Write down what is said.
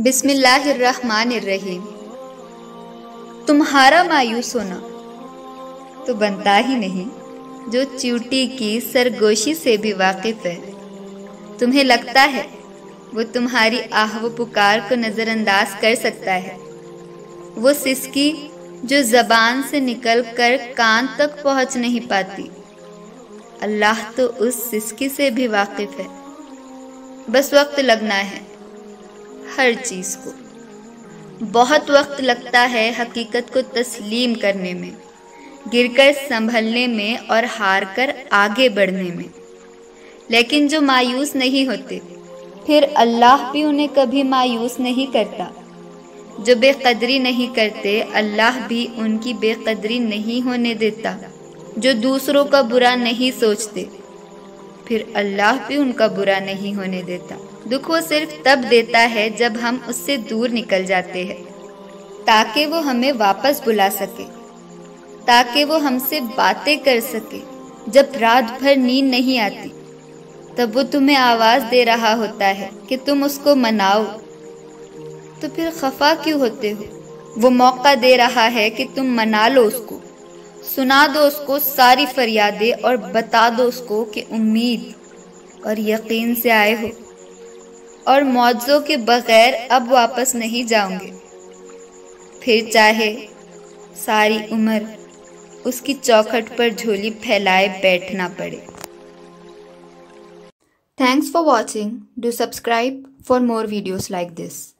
बिस्मिल्लाहिर्रहमानिर्रहीम। तुम्हारा मायूस होना तो बनता ही नहीं जो चींटी की सरगोशी से भी वाकिफ है। तुम्हें लगता है वो तुम्हारी आह व पुकार को नज़रअंदाज कर सकता है। वो सिसकी जो ज़बान से निकल कर कान तक पहुँच नहीं पाती, अल्लाह तो उस सिसकी से भी वाकिफ है। बस वक्त लगना है हर चीज़ को। बहुत वक्त लगता है हकीकत को तस्लीम करने में, गिरकर संभलने में और हार कर आगे बढ़ने में। लेकिन जो मायूस नहीं होते, फिर अल्लाह भी उन्हें कभी मायूस नहीं करता। जो बेकदरी नहीं करते, अल्लाह भी उनकी बेकदरी नहीं होने देता। जो दूसरों का बुरा नहीं सोचते, फिर अल्लाह भी उनका बुरा नहीं होने देता। दुख वो सिर्फ तब देता है जब हम उससे दूर निकल जाते हैं, ताकि वो हमें वापस बुला सके, ताकि वो हमसे बातें कर सके। जब रात भर नींद नहीं आती, तब वो तुम्हें आवाज़ दे रहा होता है कि तुम उसको मनाओ, तो फिर खफा क्यों होते हो? वो मौका दे रहा है कि तुम मना लो उसको, सुना दो उसको सारी फरियादें और बता दो उसको कि उम्मीद और यकीन से आए हो और मुआवज़ों के बग़ैर अब वापस नहीं जाओगे। फिर चाहे सारी उम्र उसकी चौखट पर झोली फैलाए बैठना पड़े। Thanks for watching. Do subscribe for more videos like this.